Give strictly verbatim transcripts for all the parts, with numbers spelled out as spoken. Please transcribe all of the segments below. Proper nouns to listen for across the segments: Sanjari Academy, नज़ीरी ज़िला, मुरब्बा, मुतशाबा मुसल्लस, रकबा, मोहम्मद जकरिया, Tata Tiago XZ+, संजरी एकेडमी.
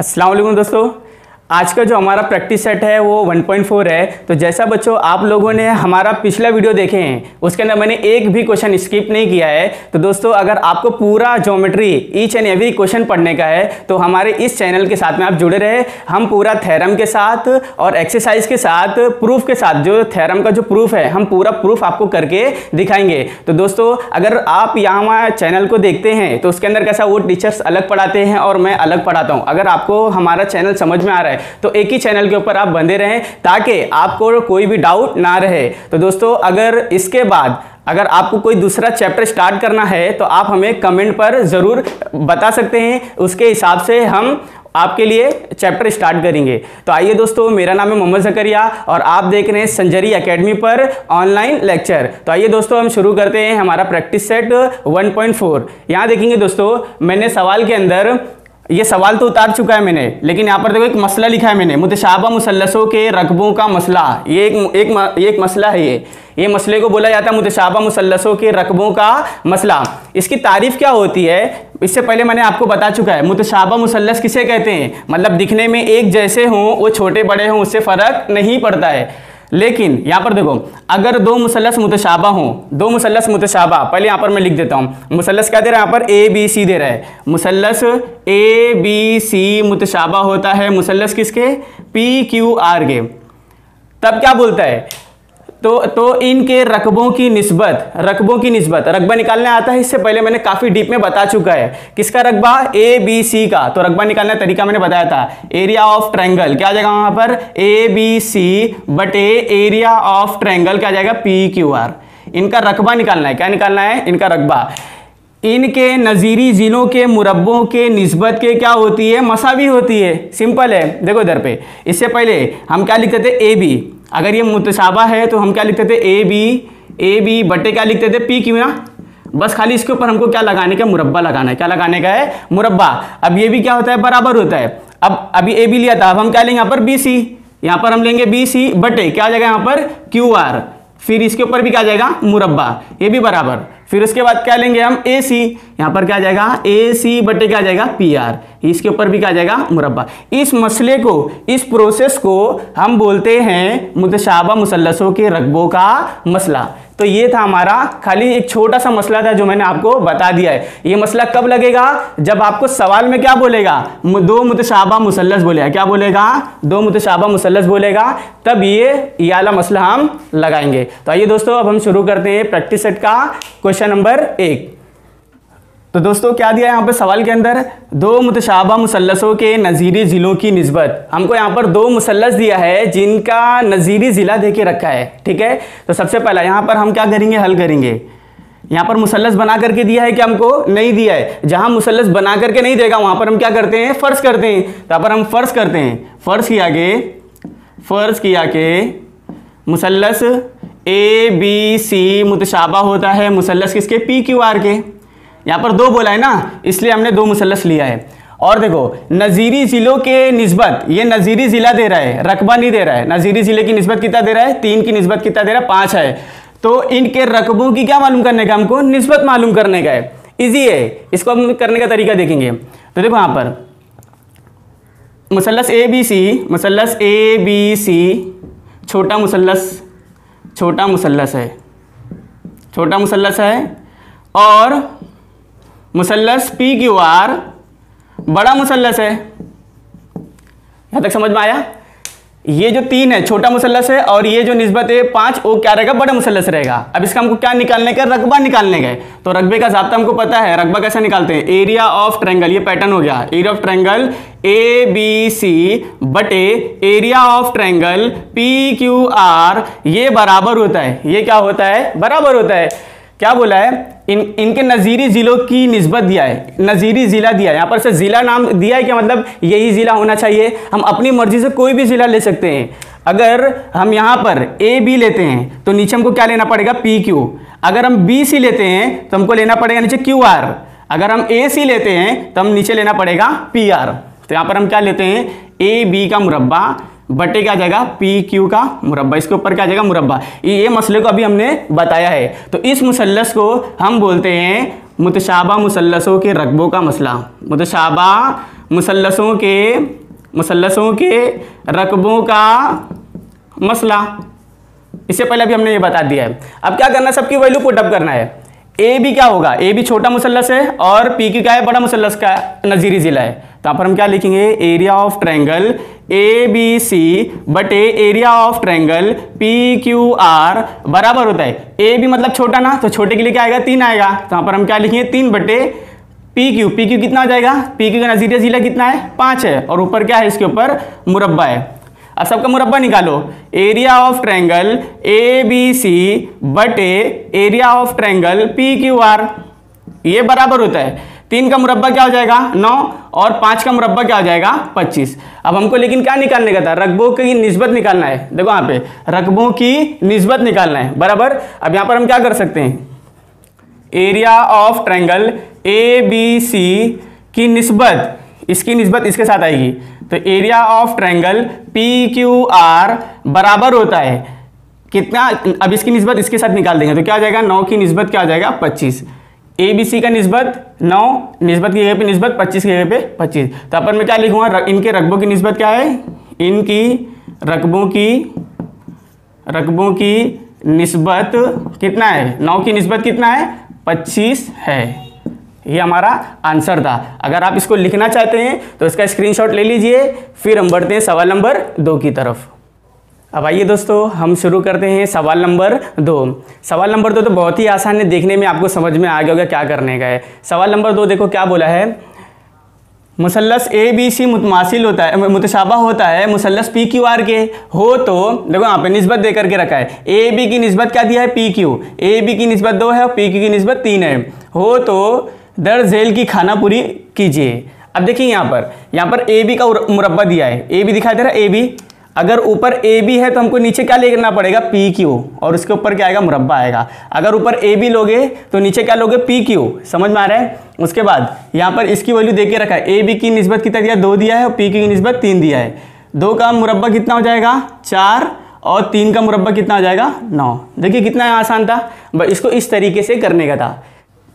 अस्सलाम वालेकुम दोस्तों, आज का जो हमारा प्रैक्टिस सेट है वो वन पॉइंट फोर है। तो जैसा बच्चों आप लोगों ने हमारा पिछला वीडियो देखे हैं उसके अंदर मैंने एक भी क्वेश्चन स्किप नहीं किया है। तो दोस्तों अगर आपको पूरा geometry each and every question पढ़ने का है तो हमारे इस चैनल के साथ में आप जुड़े रहे। हम पूरा थ्योरम के साथ और एक्सरसाइज के साथ प्रूफ के साथ जो थ्योरम का जो प्रूफ है हम पूरा प्रूफ आपको करके दिखाएंगे। तो दोस्तों अगर आप यहाँ हमारे चैनल को देखते हैं तो उसके अंदर कैसा वो टीचर्स अलग पढ़ाते हैं और मैं अलग पढ़ाता हूँ। अगर आपको हमारा चैनल समझ में आ रहा है तो एक ही चैनल के ऊपर आप बंधे रहें ताकि आपको कोई भी डाउट ना रहे। तो दोस्तों अगर इसके बाद अगर आपको कोई दूसरा चैप्टर स्टार्ट करना है तो आप हमें कमेंट पर ज़रूर बता सकते हैं, उसके हिसाब से हम आपके लिए चैप्टर स्टार्ट करेंगे। तो आइए दोस्तों, मेरा नाम है मोहम्मद जकरिया और आप देख रहे हैं संजरी एकेडमी पर ऑनलाइन लेक्चर। तो आइए दोस्तों हम शुरू करते हैं हमारा practice set one point four. यहाँ देखेंगे दोस्तों, मैंने सवाल के अंदर ये सवाल तो उतार चुका है मैंने, लेकिन यहाँ पर देखो एक मसला लिखा है मैंने, मुतशाबा मुसल्लसों के रकबों का मसला। ये एक एक, ये एक मसला है। ये ये मसले को बोला जाता है मुतशाबा मुसल्लसों के रकबों का मसला। इसकी तारीफ क्या होती है इससे पहले मैंने आपको बता चुका है। मुतशाबा मुसल्लस किसे कहते हैं, मतलब दिखने में एक जैसे हों, वो छोटे बड़े हों उससे फ़र्क नहीं पड़ता है। लेकिन यहाँ पर देखो, अगर दो मुसल्लस मुतशाबा हों, दो मुसल्लस मुतशाबा, पहले यहाँ पर मैं लिख देता हूँ। मुसल्लस क्या दे रहा है यहाँ पर, ए बी सी दे रहा है। मुसल्लस ए बी सी मुतशाबा होता है मुसल्लस किसके, पी क्यू आर के। तब क्या बोलता है, तो तो इनके रकबों की निस्बत, रकबों की निस्बत, रकबा निकालने आता है। इससे पहले मैंने काफ़ी डीप में बता चुका है किसका रकबा, ए बी सी का। तो रकबा निकालने का तरीका मैंने बताया था, एरिया ऑफ ट्रायंगल क्या आ जाएगा वहाँ पर, ए बी सी बटे एरिया ऑफ ट्रायंगल क्या आ जाएगा, पी क्यू आर। इनका रकबा निकालना है, क्या निकालना है, इनका रकबा। इनके नज़ीरी जिलों के मुरब्बों के निस्बत के क्या होती है, मसावी होती है। सिंपल है, देखो इधर पे। इससे पहले हम क्या लिखते थे, ए बी, अगर ये मुतशाबा है तो हम क्या लिखते थे, ए बी, ए बी बटे क्या लिखते थे, पी क्यू ना। बस खाली इसके ऊपर हमको क्या लगाने का, मुरब्बा लगाना है। क्या लगाने का है, मुरब्बा। अब ये भी क्या होता है, बराबर होता है। अब अभी ए बी लिया था, अब हम क्या लेंगे यहाँ पर, बी सी। यहाँ पर हम लेंगे बी सी बटे क्या आ जाएगा यहाँ पर, क्यू आर। फिर इसके ऊपर भी क्या जाएगा, मुरब्बा, ये भी बराबर। फिर उसके बाद क्या लेंगे हम, ए सी। यहाँ पर क्या जाएगा, ए सी बटे क्या जाएगा, पी आर। इसके ऊपर भी क्या जाएगा, मुरब्बा। इस मसले को, इस प्रोसेस को हम बोलते हैं मुतशाबा मुसल्लसों के रकबों का मसला। तो ये था हमारा खाली एक छोटा सा मसला था जो मैंने आपको बता दिया है। ये मसला कब लगेगा, जब आपको सवाल में क्या बोलेगा, दो मुतशाबा मुसल्लस बोलेगा। क्या बोलेगा, दो मुतशाबा मुसल्लस बोलेगा, तब ये ये वाला मसला हम लगाएंगे। तो आइए दोस्तों अब हम शुरू करते हैं प्रैक्टिस सेट का क्वेश्चन नंबर एक। तो दोस्तों क्या दिया है यहाँ पर सवाल के अंदर, दो मुतशाबा मुसल्लसों के नज़ीरी ज़िलों की निस्बत। हमको यहाँ पर दो मुसल्लस दिया है जिनका नज़ीरी ज़िला दे के रखा है, ठीक है। तो सबसे पहला यहाँ पर हम क्या करेंगे, हल करेंगे। यहाँ पर मुसल्लस बना करके दिया है कि हमको नहीं दिया है, जहाँ मुसल्लस बना करके नहीं देगा वहाँ पर हम क्या करते हैं, फ़र्ज़ करते हैं। तो यहाँ पर हम फ़र्ज़ करते हैं, फ़र्ज़ किया के, फ़र्ज़ किया के मुसल्लस ए बी सी मुतशाबा होता है मुसल्लस किसके, पी क्यू आर के। यहाँ पर दो बोला है ना, इसलिए हमने दो मुसल्लस लिया है। और देखो नज़ीरी ज़िलों के निस्बत, ये नज़ीरी ज़िला दे रहा है, रकबा नहीं दे रहा है। नज़ीरी ज़िले की निस्बत कितना दे रहा है, तीन की निस्बत कितना दे रहा है, पाँच है। तो इनके रकबों की क्या मालूम करने का, हमको निस्बत मालूम करने का है। ईजी है, इसको हम करने का तरीका देखेंगे। तो देखो यहाँ पर मुसल्लस ए बी सी, मुसल्लस ए बी सी छोटा मुसल्लस, छोटा मुसल्लस है, छोटा मुसल्लस है। और मुसल्लस पी क्यू आर बड़ा मुसल्लस है। यहाँ तक समझ में आया। ये जो तीन है छोटा मुसल्लस है और ये जो निस्बत है पाँच, वो क्या रहेगा, बड़ा मुसल्लस रहेगा। अब इसका हमको क्या निकालने का, रकबा निकालने का। तो रकबे का ज़ाब्ता हमको पता है, रकबा कैसे निकालते हैं, एरिया ऑफ ट्रायंगल। ये पैटर्न हो गया, area of triangle A B C बटे area of triangle P Q R, ये बराबर होता है। ये क्या होता है, बराबर होता है। क्या बोला है, इन इनके नज़ीरी ज़िलों की निस्बत दिया है, नज़ीरी ज़िला दिया है। यहाँ पर से ज़िला नाम दिया है कि मतलब यही ज़िला होना चाहिए, हम अपनी मर्ज़ी से कोई भी ज़िला ले सकते हैं। अगर हम यहाँ पर ए बी लेते हैं तो नीचे हमको क्या लेना पड़ेगा, पी क्यू। अगर हम बी सी लेते हैं तो हमको लेना पड़ेगा नीचे क्यू आर। अगर हम ए सी लेते हैं तो हम नीचे लेना पड़ेगा पी आर। तो यहाँ पर हम क्या लेते हैं, ए बी का मुरब्बा बटे क्या जाएगा, पी क्यू का मुरब्बा। इसके ऊपर क्या जाएगा, मुरब्बा। ये मसले को अभी हमने बताया है। तो इस मुसल्लस को हम बोलते हैं मुतशाबा मुसल्लसों के रकबों का मसला, मुतशाबा मुसल्लसों के मुसल्लसों के रकबों का मसला, इससे पहले अभी हमने ये बता दिया है। अब क्या करना है, सबकी वैल्यू पुटअप करना है। ए बी क्या होगा, ए बी छोटा मुसल्लस है और पी की क्या है, बड़ा मुसल्लस का नज़ीरी ज़िला है। तो यहाँ पर हम क्या लिखेंगे, area of triangle A B C बटे area of triangle P Q R बराबर होता है, ए बी मतलब छोटा ना, तो छोटे के लिए क्या आएगा, तीन आएगा। तो यहाँ पर हम क्या लिखेंगे, तीन बटे पी क्यू, पी क्यू कितना हो जाएगा, पी क्यू का नज़ीरिया ज़िला कितना है, पाँच है, और ऊपर क्या है, इसके ऊपर मुरब्बा है। अब सबका मुरब्बा निकालो, area of triangle A B C बटे area of triangle P Q R, ये बराबर होता है, तीन का मुरब्बा क्या हो जाएगा, नौ, और पाँच का मुरब्बा क्या हो जाएगा, पच्चीस। अब हमको लेकिन क्या निकालने का था, रकबों की निस्बत निकालना है। देखो यहाँ पे रकबों की निस्बत निकालना है, बराबर। अब यहाँ पर हम क्या कर सकते हैं, area of triangle A B C की निस्बत, इसकी निस्बत इसके साथ आएगी, तो area of triangle P Q R बराबर होता है कितना, अब इसकी निस्बत इसके साथ निकाल देंगे तो क्या हो जाएगा, नौ की निस्बत क्या हो जाएगा, पच्चीस। ए बी सी का निस्बत नौ, निस्बत की जगह पे निस्बत, पच्चीस की जगह पे पच्चीस। तो अपन मैं क्या लिखूंगा, इनके रकबों की निस्बत क्या है, इनकी रकबों की रकबों की निस्बत कितना है, नौ की निस्बत कितना है, पच्चीस है। ये हमारा आंसर था। अगर आप इसको लिखना चाहते हैं तो इसका स्क्रीनशॉट ले लीजिए। फिर हम बढ़ते हैं सवाल नंबर दो की तरफ। अब आइए दोस्तों, हम शुरू करते हैं सवाल नंबर दो। सवाल नंबर दो तो बहुत ही आसान है, देखने में आपको समझ में आ गया होगा क्या करने का है। सवाल नंबर दो देखो क्या बोला है, मुसल्लस ए बी सी मुतमासिल होता है, मुतशाबा होता है मुसल्लस पी क्यू आर के हो, तो देखो यहाँ पे निस्बत दे करके रखा है, ए बी की निस्बत क्या दिया है, पी क्यू, ए बी की निस्बत दो है और पी क्यू की निस्बत तीन है, हो तो दर झेल की खाना पूरी कीजिए। अब देखिए यहाँ पर यहाँ पर ए बी का मुरब्बा दिया है, ए बी दिखाई दे रहा है, ए बी, अगर ऊपर ए बी है तो हमको नीचे क्या लेना पड़ेगा, पी क्यू, और उसके ऊपर क्या आएगा, मुरब्बा आएगा। अगर ऊपर ए बी लोगे तो नीचे क्या लोगे, पी क्यू, समझ में आ रहा है। उसके बाद यहाँ पर इसकी वैल्यू दे के रखा है, ए बी की निस्बत कितना दिया, दो दिया है, और पी क्यू की निस्बत तीन दिया है, दो का मुरब्बा कितना हो जाएगा, चार, और तीन का मुरब्बा कितना हो जाएगा, नौ। देखिए कितना आसान था, इसको इस तरीके से करने का था।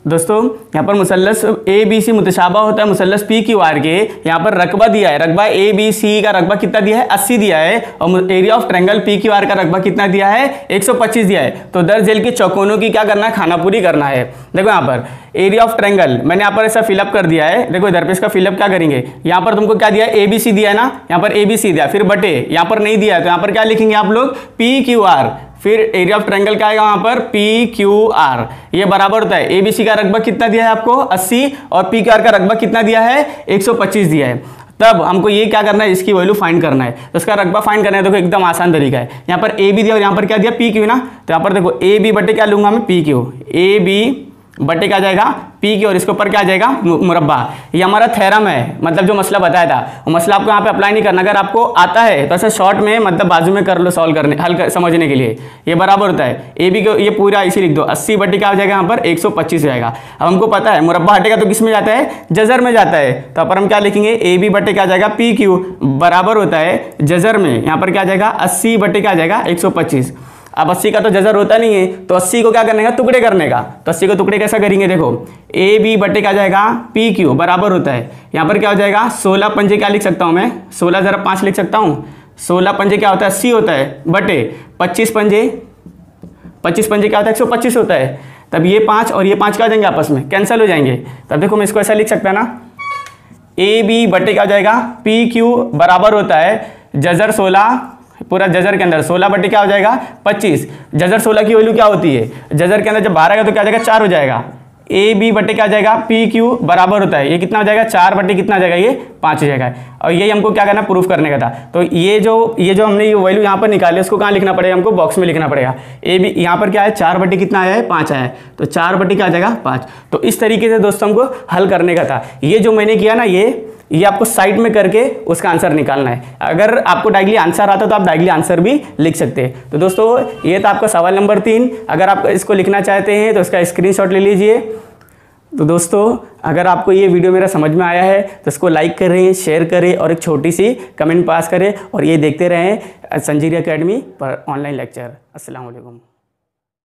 दोस्तों यहाँ पर मुसल्लस ए बी सी मुतशाबा होता है मुसल्लस पी क्यू आर के, यहाँ पर रकबा दिया है, रकबा ए बी सी का रकबा कितना दिया है, अस्सी दिया है, और area of triangle P Q R का रकबा कितना दिया है, एक सौ पच्चीस दिया है, तो दर झेल के चौकोनों की क्या करना है, खाना पूरी करना है। देखो यहाँ पर एरिया ऑफ ट्रायंगल मैंने यहाँ पर ऐसा फिलअप कर दिया है, देखो इधर पे इसका फिलअप क्या करेंगे, यहाँ पर तुमको क्या दिया है, ए बी सी दिया है ना, यहाँ पर ए बी सी दिया, फिर बटे, यहाँ पर नहीं दिया है तो यहाँ पर क्या लिखेंगे आप लोग, पी क्यू आर, फिर एरिया ऑफ ट्रायंगल का आएगा वहाँ पर पी क्यू आर, ये बराबर होता है, ए बी सी का रकबा कितना दिया है आपको अस्सी, और पी क्यू आर का रकबा कितना दिया है एक सौ पच्चीस दिया है। तब हमको ये क्या करना है, इसकी वैल्यू फाइंड करना है, तो उसका रकबा फाइंड करना है। देखो एकदम आसान तरीका है, यहाँ पर ए बी दिया और यहाँ पर क्या दिया, पी क्यू ना, तो यहाँ पर देखो ए बी बटे क्या लूँगा मैं, पी क्यू, ए बी बटे क्या जाएगा, पी क्यू, और इसके ऊपर क्या आ जाएगा, मुरब्बा। ये हमारा थ्योरम है, मतलब जो मसला बताया था वो मसला आपको यहाँ पे अप्लाई नहीं करना। अगर आपको आता है तो ऐसे शॉर्ट में, मतलब बाजू में कर लो सॉल्व करने, हल कर, समझने के लिए। ये बराबर होता है ए बी को, ये पूरा इसी लिख दो, अस्सी बटे क्या हो जाएगा यहाँ पर एक सौ पच्चीस जाएगा। अब हमको पता है मुरब्बा हटेगा तो किस में जाता है, जजर में जाता है, तो यहाँ पर हम क्या लिखेंगे, ए बी बटे क्या जाएगा, पी क्यू बराबर होता है जजर में, यहाँ पर क्या जाएगा अस्सी बटे क्या जाएगा एक सौ पच्चीस। अब अस्सी का तो जजर होता नहीं है, तो अस्सी को क्या करने का, टुकड़े करने का, तो अस्सी को टुकड़े कैसा करेंगे, देखो ए बी बटे क्या जाएगा, पी क्यू बराबर होता है, यहाँ पर क्या हो जाएगा, सोलह पंजे क्या लिख सकता हूँ मैं, सोलह जरा पाँच लिख सकता हूँ, सोलह पंजे क्या होता है अस्सी होता है, बटे पच्चीस पंजे, पच्चीस पंजे क्या होता है एक सौ पच्चीस होता है, तब ये पाँच और ये पाँच क्या हो जाएंगे, आपस में कैंसिल हो जाएंगे। तब देखो मैं इसको ऐसा लिख सकता है ना, ए बी बटे क्या हो जाएगा, पी क्यू बराबर होता है जजर सोलह, पूरा जजर के अंदर सोलह बटे क्या हो जाएगा पच्चीस, जजर सोलह की वैल्यू क्या होती है, जजर के अंदर जब बारह का तो क्या हो जाएगा चार हो जाएगा, ए बी बटे क्या जाएगा पी क्यू बराबर होता है, ये कितना हो जाएगा चार बटे कितना हो जाएगा, ये पाँच हो जाएगा। और ये हमको क्या करना, प्रूफ करने का था। तो ये जो ये जो हमने ये वैल्यू यहाँ पर निकाली, उसको कहाँ लिखना पड़ेगा, हमको बॉक्स में लिखना पड़ेगा। ए बी यहाँ पर क्या है, चार बटे कितना आया है, पाँच आया है, तो चार बटे क्या आ जाएगा पाँच। तो इस तरीके से दोस्तों हमको हल करने का था। ये जो मैंने किया ना, ये ये आपको साइड में करके उसका आंसर निकालना है। अगर आपको डायरेक्टली आंसर आता है तो आप डायरेक्टली आंसर भी लिख सकते हैं। तो दोस्तों ये था आपका सवाल नंबर तीन। अगर आप इसको लिखना चाहते हैं तो इसका स्क्रीनशॉट ले लीजिए। तो दोस्तों अगर आपको ये वीडियो मेरा समझ में आया है तो इसको लाइक करें, शेयर करें और एक छोटी सी कमेंट पास करें, और ये देखते रहें संजीरी अकेडमी पर ऑनलाइन लेक्चर। अस्सलाम वालेकुम।